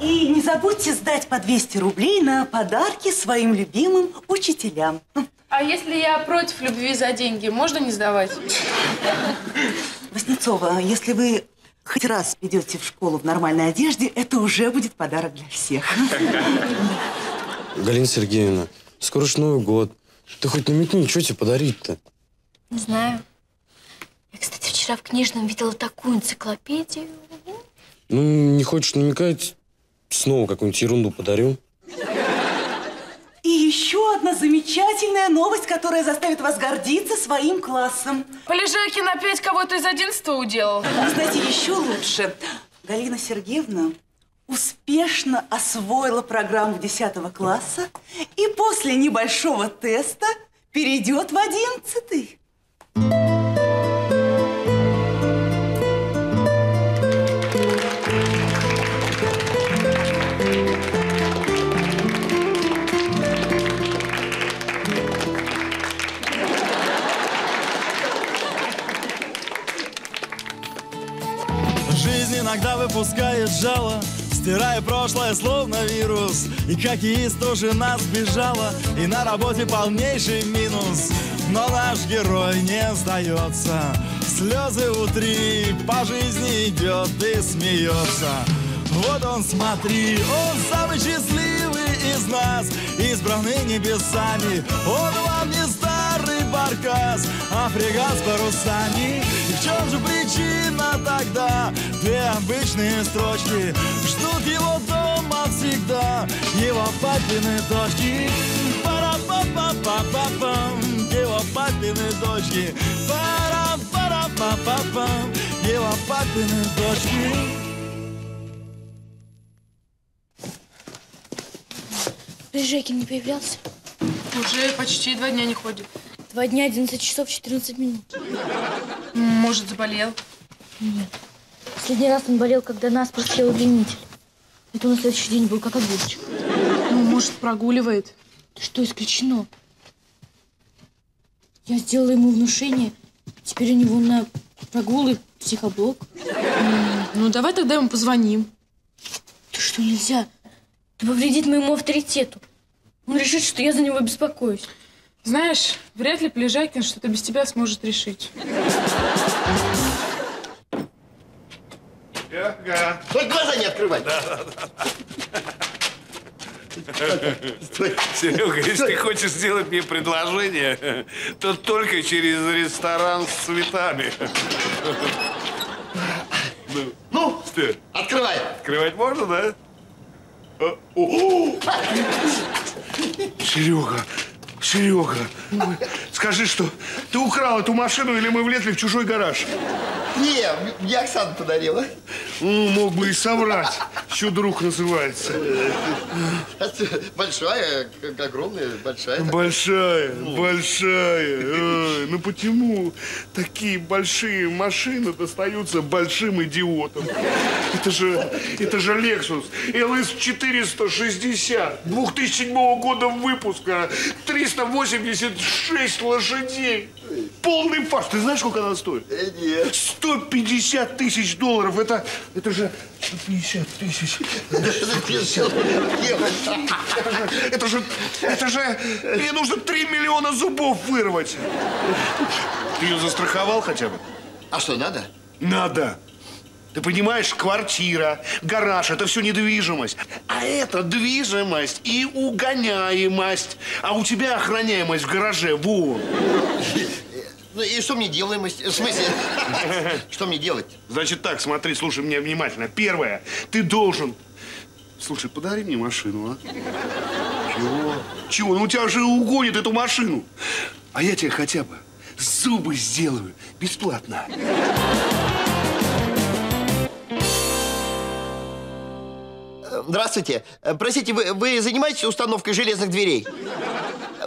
И не забудьте сдать по 200 рублей на подарки своим любимым учителям. А если я против любви за деньги, можно не сдавать? Васнецова, если вы хоть раз идете в школу в нормальной одежде, это уже будет подарок для всех. Галина Сергеевна, скоро ж Новый год. Ты хоть намекни, что тебе подарить-то? Не знаю. Я, кстати, вчера в книжном видела такую энциклопедию. Ну, не хочешь намекать, снова какую-нибудь ерунду подарю. И еще одна замечательная новость, которая заставит вас гордиться своим классом. Полежайкин опять кого-то из 11-го уделал. Знаете, еще лучше. Галина Сергеевна успешно освоила программу 10 класса и после небольшого теста перейдет в 11-й. Иногда выпускает жало, стирая прошлое, словно вирус. И как яиц тоже нас бежало, и на работе полнейший минус. Но наш герой не сдается, слезы утри, по жизни идет и смеется. Вот он, смотри, он самый счастливый из нас, избранный небесами. Он вам не старый баркас, а фрегат с парусами. И в чем же причина тогда? Две обычные строчки ждут его дома всегда, его папины дочки. Пара-па-па-па-па-пам, его папины дочки. Пара-пара-па-па-пам, его папины дочки. Полежайкин не появлялся? Уже почти 2 дня не ходит. 2 дня, 11 часов, 14 минут. Может, заболел? Нет. Последний раз он болел, когда нас прострелил обвинитель. Это он на следующий день был, как огурчик. Ну, может, прогуливает? Что, исключено? Я сделала ему внушение. Теперь у него на прогулы психоблок. Ну, давай тогда ему позвоним. Ты что, нельзя? Это повредит моему авторитету. Он решит, что я за него беспокоюсь. Знаешь, вряд ли Полежайкин что-то без тебя сможет решить. Ага. Только глаза не открывай. Да. Стой. Серега, если ты хочешь сделать мне предложение, то только через ресторан с цветами. Ну, что? Открывай. Открывать можно, да? Серега, скажи, что ты украл эту машину или мы влезли в чужой гараж? Не, я Оксана подарила. Мог бы и соврать. Чё друг называется. Большая, огромная, большая. Большая. Ну почему такие большие машины достаются большим идиотам? Это же Лексус LS 460 2007 года выпуска, 386 лошадей. Полный фарш. Ты знаешь, сколько она стоит? Нет. 150 тысяч долларов. Это же 50 тысяч. Это же... Мне нужно 3 миллиона зубов вырвать. Ты ее застраховал хотя бы? А что, надо? Надо. Ты понимаешь, квартира, гараж – это все недвижимость. А это движимость и угоняемость. А у тебя охраняемость в гараже, во. Ну и что мне делаемость? В смысле, что мне делать? Значит так, смотри, слушай меня внимательно. Первое, ты должен... Слушай, подари мне машину, а? Чего? Ну у тебя же угонят эту машину. А я тебе хотя бы зубы сделаю бесплатно. Здравствуйте. Простите, вы занимаетесь установкой железных дверей?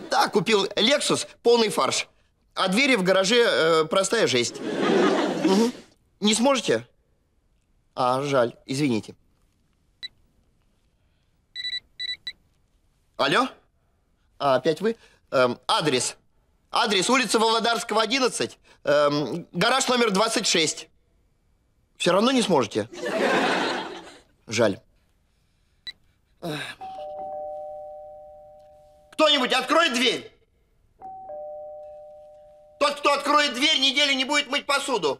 Да, купил Lexus, полный фарш. А двери в гараже простая жесть. Угу. Не сможете? А, жаль, извините. Алло? А, опять вы? Адрес. Адрес улица Володарского, 11. Гараж номер 26. Все равно не сможете? Жаль. кто-нибудь откроет дверь? Тот, кто откроет дверь, неделю не будет мыть посуду.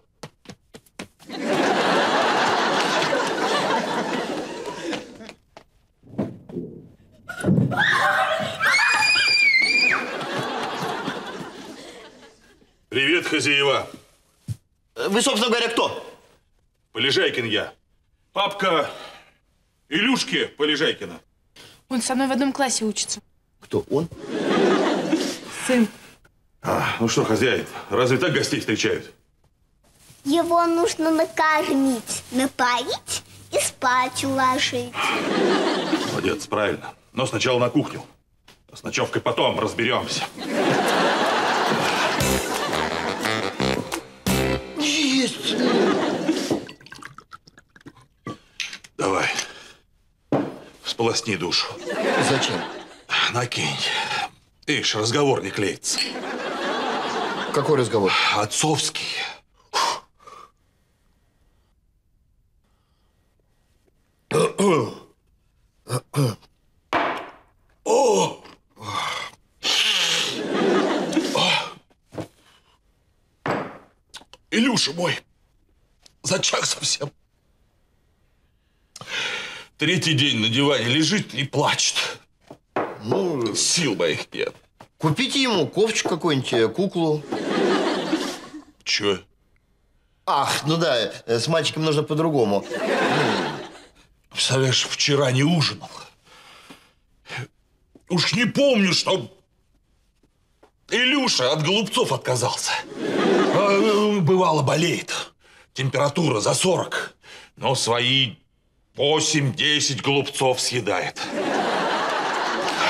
Привет, хозяева. Вы, собственно говоря, кто? Полежайкин я. Папка Илюшки Полежайкина. Он со мной в одном классе учится. Кто он? Сын. Ну что, хозяин, разве так гостей встречают? Его нужно накормить, напоить и спать уложить. Молодец, правильно. Но сначала на кухню. С ночевкой потом разберемся. Есть! Давай. Сполосни душу. Зачем? Накинь. Ишь, разговор не клеится. Какой разговор? Отцовский. Илюша мой, зачах совсем. Третий день на диване лежит и плачет. Ну, сил моих нет. Купите ему ковчик какой-нибудь, куклу. Че? Ах, ну да, с мальчиком нужно по-другому. Представляешь, вчера не ужинал. Уж не помню, что Илюша от голубцов отказался. Бывало, болеет. Температура за 40, но свои 8-10 голубцов съедает.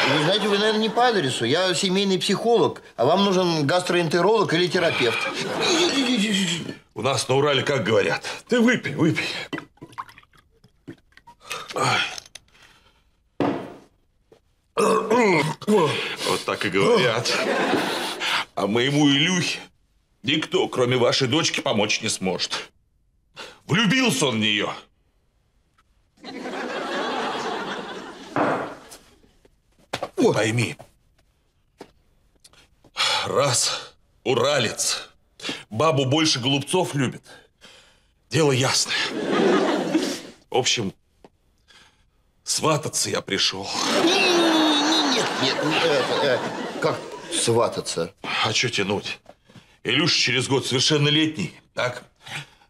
Вы знаете, вы, наверное, не по адресу. Я семейный психолог, а вам нужен гастроэнтеролог или терапевт. У нас на Урале как говорят? Ты выпей, выпей. Вот так и говорят. А моему Илюхе никто, кроме вашей дочки, помочь не сможет. Влюбился он в нее. О. Пойми, раз уралец бабу больше голубцов любит, дело ясное. В общем, свататься я пришел. Нет, как свататься? А что тянуть? Илюша через год совершеннолетний, так?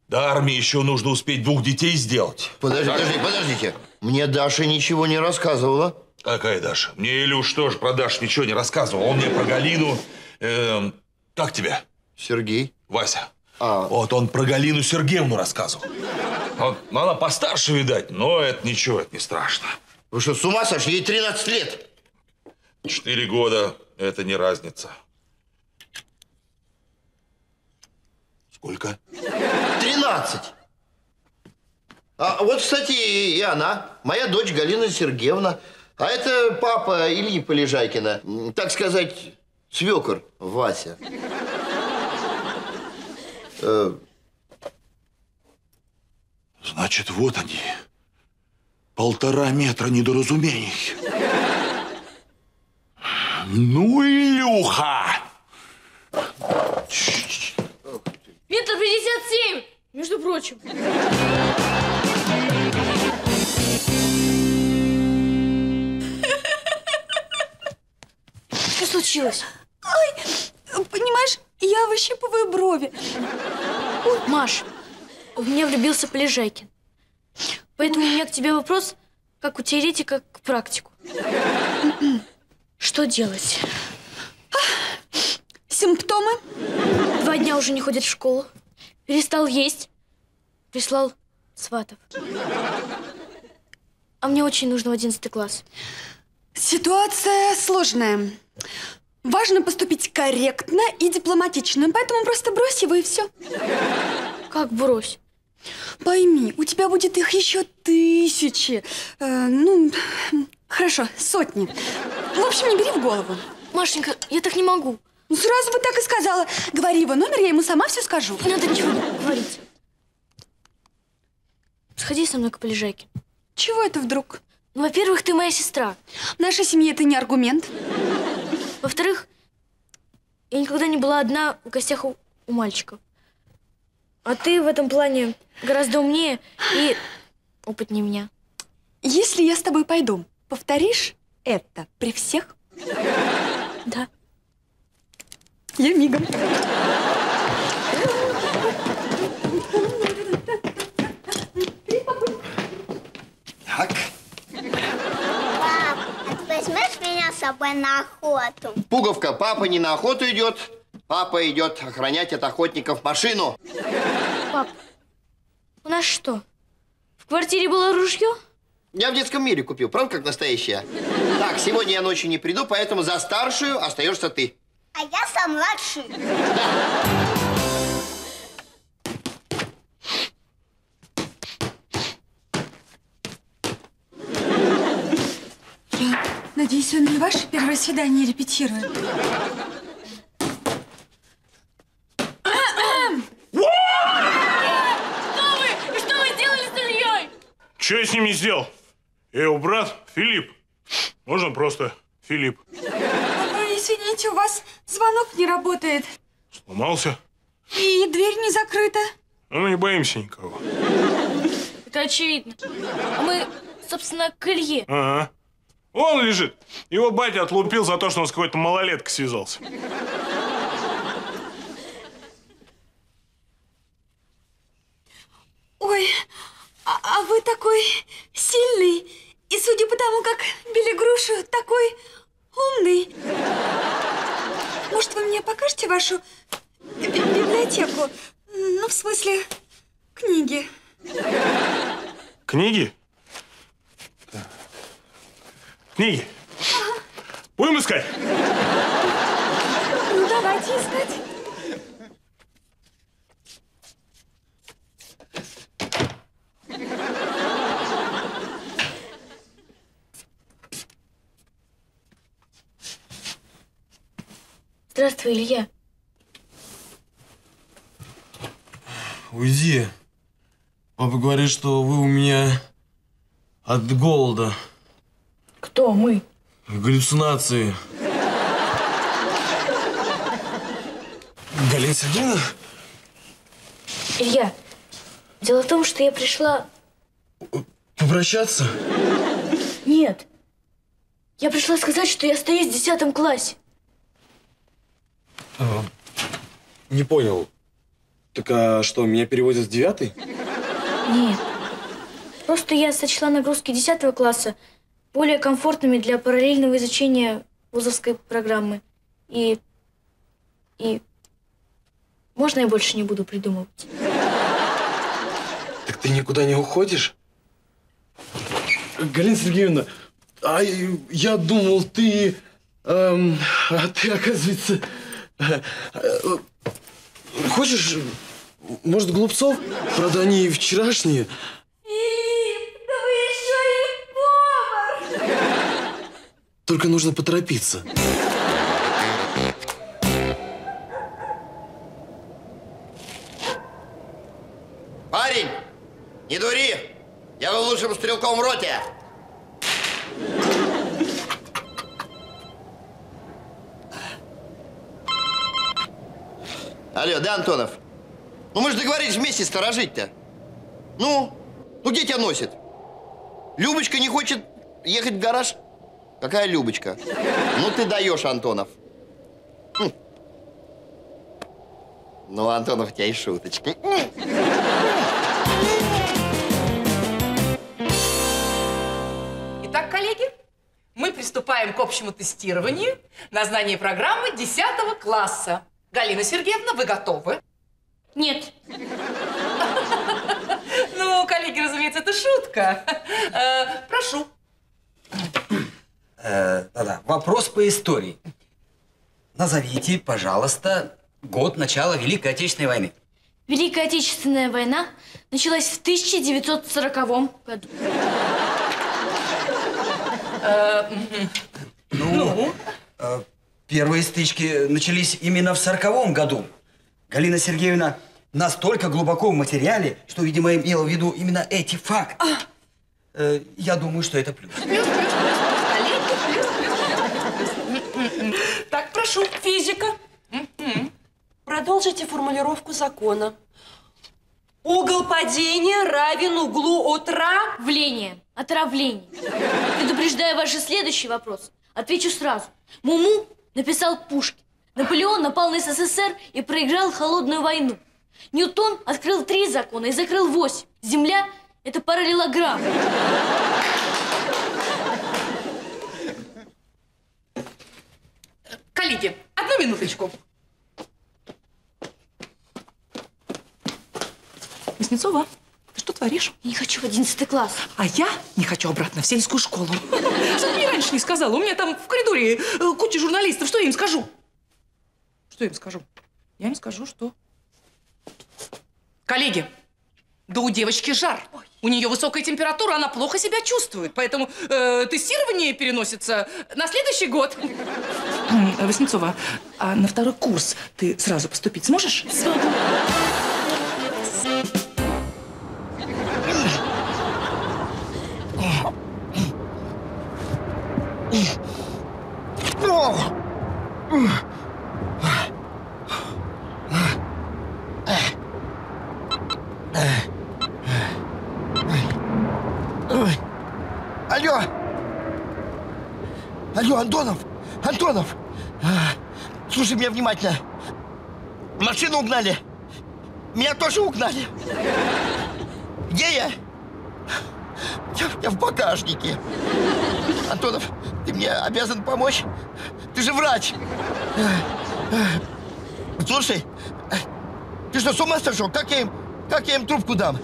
До армии еще нужно успеть 2 детей сделать. Подождите. Мне Даша ничего не рассказывала. Какая Даша? Мне Илюш тоже про Дашу ничего не рассказывал. Он мне про Галину... Как тебя? Сергей. Вася. Вот он про Галину Сергеевну рассказывал. Ну, она постарше, видать, но это ничего, это не страшно. Вы что, с ума сошли? Ей 13 лет. 4 года – это не разница. Сколько? 13. А вот, кстати, и она. Моя дочь Галина Сергеевна. А это папа Ильи Полежайкина. Так сказать, свекор Вася. Значит, вот они. 1,5 метра недоразумений. Ну, Илюха! Метр 57, между прочим. Что случилось? Ой, понимаешь, я выщипываю брови. Ой. Маш, у меня влюбился Полежайкин. Поэтому у меня к тебе вопрос, как у теоретика к практику. Что делать? Симптомы? 2 дня уже не ходит в школу. Перестал есть. Прислал сватов. А мне очень нужно в 11 класс. Ситуация сложная. Важно поступить корректно и дипломатично. Поэтому просто брось его и все. Как брось? Пойми, у тебя будет их еще 1000. Ну, хорошо, 100. В общем, не бери в голову. Машенька, я так не могу. Ну, сразу бы так и сказала. Говори его номер, я ему сама все скажу. Не надо ничего говорить. Сходи со мной к Полежайке. Чего это вдруг? Ну, во-первых, ты моя сестра. В нашей семье это не аргумент. Во-вторых, я никогда не была одна в гостях у мальчиков. А ты в этом плане гораздо умнее и опытнее меня. Если я с тобой пойду, повторишь это при всех? Да. Я мигом. Так. Пап, а ты возьмешь меня с собой на охоту? Пуговка, папа не на охоту идет, папа идет охранять от охотников машину. Пап, у нас что, в квартире было ружье? Я в детском мире купил, правда, как настоящая? Так, сегодня я ночью не приду, поэтому за старшую остаешься ты. А я со младшей. Да. Надеюсь, он не ваше первое свидание репетирует. Что вы сделали с Ильей? Чего я с ним не сделал? Я его брат Филипп. Можно просто Филипп. Ой, извините, у вас звонок не работает. Сломался. И дверь не закрыта. Ну, мы не боимся никого. Это очевидно. А мы, собственно, к Илье. Ага. Он лежит. Его батя отлупил за то, что он с какой-то малолеткой связался. Ой, а вы такой сильный. И судя по тому, как били грушу, такой умный. Может, вы мне покажете вашу библиотеку? Ну, в смысле, книги. Книги? Книги. Ага. Будем искать? Ну, давайте искать. Здравствуй, Илья. Уйди. Папа говорит, что вы у меня от голода. Кто мы? Галлюцинации. Галина Сергеевна? Илья, дело в том, что я пришла... Попрощаться? Нет. Я пришла сказать, что я остаюсь в 10 классе. А, не понял. Так а что, меня переводят в 9? Нет. Просто я сочла нагрузки 10 класса более комфортными для параллельного изучения вузовской программы. И... Можно я больше не буду придумывать? Так ты никуда не уходишь? Галина Сергеевна, а я думал, ты... А ты, оказывается... Хочешь, может, глупцов? Правда, они вчерашние. Только нужно поторопиться. Парень, не дури! Я был лучшим стрелком в роте. Алло, да, Антонов? Ну мы же договорились вместе сторожить-то. Ну где тебя носит? Любочка не хочет ехать в гараж? Какая Любочка? Ну ты даешь, Антонов. Хм. Ну, Антонов, у тебя и шуточки. Итак, коллеги, мы приступаем к общему тестированию на знание программы 10 класса. Галина Сергеевна, вы готовы? Нет. Ну, коллеги, разумеется, это шутка. Прошу. Да-да. Вопрос по истории. Назовите, пожалуйста, год начала Великой Отечественной войны. Великая Отечественная война началась в 1940 году. Ну, первые стычки начались именно в 1940 году. Галина Сергеевна настолько глубоко в материале, что, видимо, имела в виду именно эти факты. Я думаю, что это плюс. прошу, физика. Продолжите формулировку закона. Угол падения равен углу отравления. Отравление. Предупреждаю ваши следующие вопросы, отвечу сразу. Муму написал Пушкин. Наполеон напал на СССР и проиграл холодную войну. Ньютон открыл 3 закона и закрыл 8. Земля – это параллелограмм. Коллеги, одну минуточку. Васнецова, ты что творишь? Я не хочу в 11 класс. А я не хочу обратно в сельскую школу. Что ты мне раньше не сказала? У меня там в коридоре куча журналистов. Что я им скажу? Что я им скажу? Я им скажу, что... Коллеги, да у девочки жар. Ой. У нее высокая температура, она плохо себя чувствует. Поэтому тестирование переносится на следующий год. Васнецова, а на 2-й курс ты сразу поступить сможешь? Смогу. Алло! Алло, Антонов! Антонов! Слушай меня внимательно. Машину угнали. Меня тоже угнали. Где я? Я в багажнике. Антонов, ты мне обязан помочь? Ты же врач. Слушай, ты что, с ума сошел? Как я им трубку дам?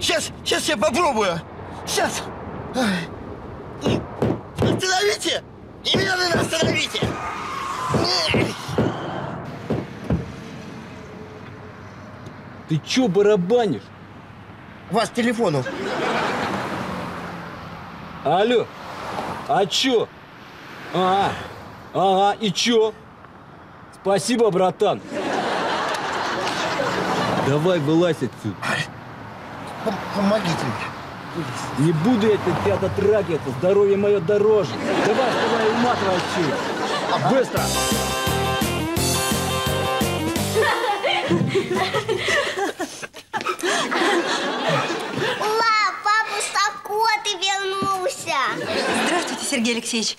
Сейчас я попробую. Сейчас. Остановите! Немедленно остановите! Ты чё барабанишь? Вас к телефону. Алло, а чё? Ага, и чё? Спасибо, братан. Давай вылазь отсюда. Помогите мне. Не буду я тебя дотрагивать, здоровье мое дороже. Давай, уматывай отсюда. Быстро. Здравствуйте, Сергей Алексеевич.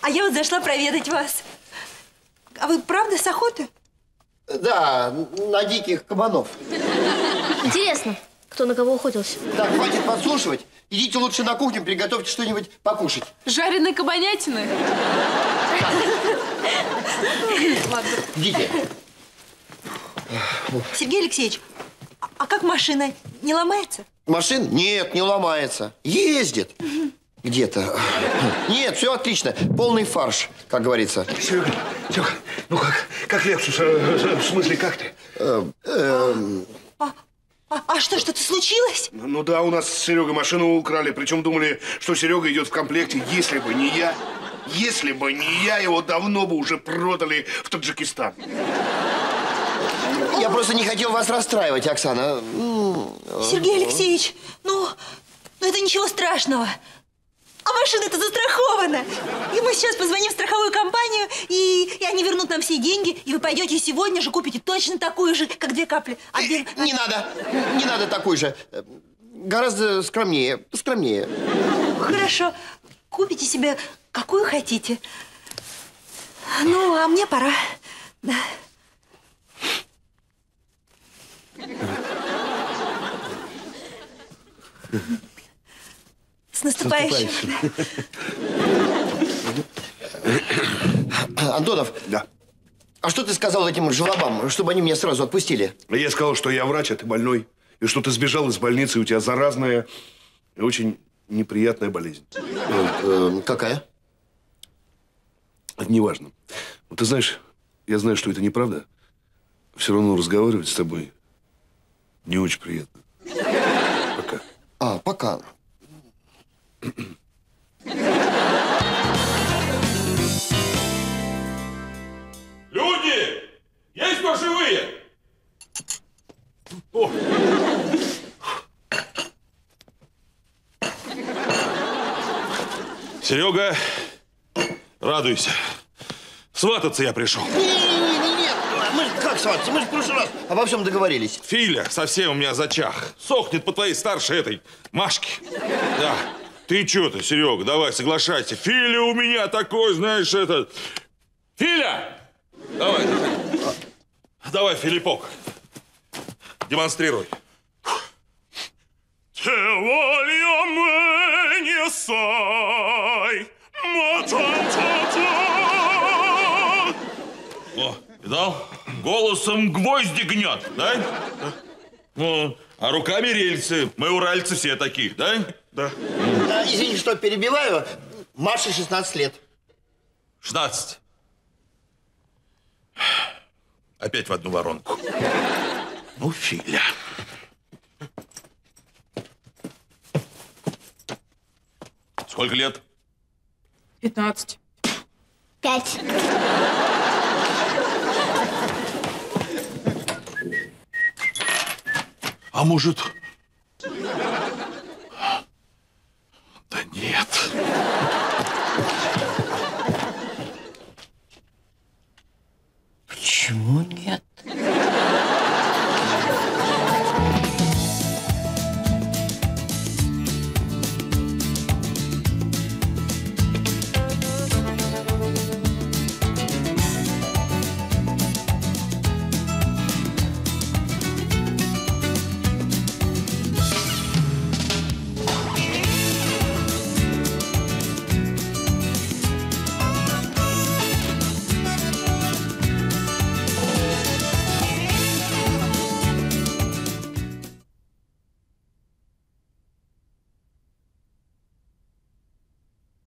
А я вот зашла проведать вас. А вы правда с охоты? Да, на диких кабанов. Интересно, кто на кого охотился? Да, хватит подслушивать. Идите лучше на кухню, приготовьте что-нибудь покушать. Жареные кабанятины? Ладно. Идите. Сергей Алексеевич, а как машина? Не ломается? Машина? Нет, не ломается. Ездит. Где-то. Нет, все отлично. Полный фарш, как говорится. Серега, ну как Лексус? В смысле, как ты? А что-то случилось? Ну да, у нас с Серегой машину украли. Причем думали, что Серега идет в комплекте. Если бы не я, его давно бы уже продали в Таджикистан. Я просто не хотел вас расстраивать, Оксана. Сергей Алексеевич, ну это ничего страшного. А машина-то застрахована. И мы сейчас позвоним в страховую компанию, и они вернут нам все деньги, и вы пойдете сегодня же купите точно такую же, как 2 капли. Не надо. Не надо такую же. Гораздо скромнее. Хорошо. Купите себе какую хотите. Ну, а мне пора. Да. С наступающим. Антонов, да. А что ты сказал этим жлобам, чтобы они меня сразу отпустили? Я сказал, что я врач, а ты больной. И что ты сбежал из больницы, и у тебя заразная и очень неприятная болезнь. Какая? Неважно. Ты знаешь, я знаю, что это неправда. Все равно разговаривать с тобой не очень приятно. Пока. Пока. Люди! Есть кто живые? О. Серега, радуйся. Свататься я пришел. Нет, мы же как свататься? Мы же в прошлый раз обо всем договорились. Филя совсем у меня зачах. Сохнет по твоей старшей этой Машке. Да. Ты чё ты, Серега, давай, соглашайся. Филя у меня такой, знаешь, это... Филя! Давай, давай, Филиппок. Демонстрируй. О, видал? Голосом гвозди гнет, да? Да. Ну, а руками рельсы. Мы уральцы все такие, да? Да. Извини, что перебиваю. Маше 16 лет. 16. Опять в одну воронку. Ну, Филя. Сколько лет? 15. 5. А может,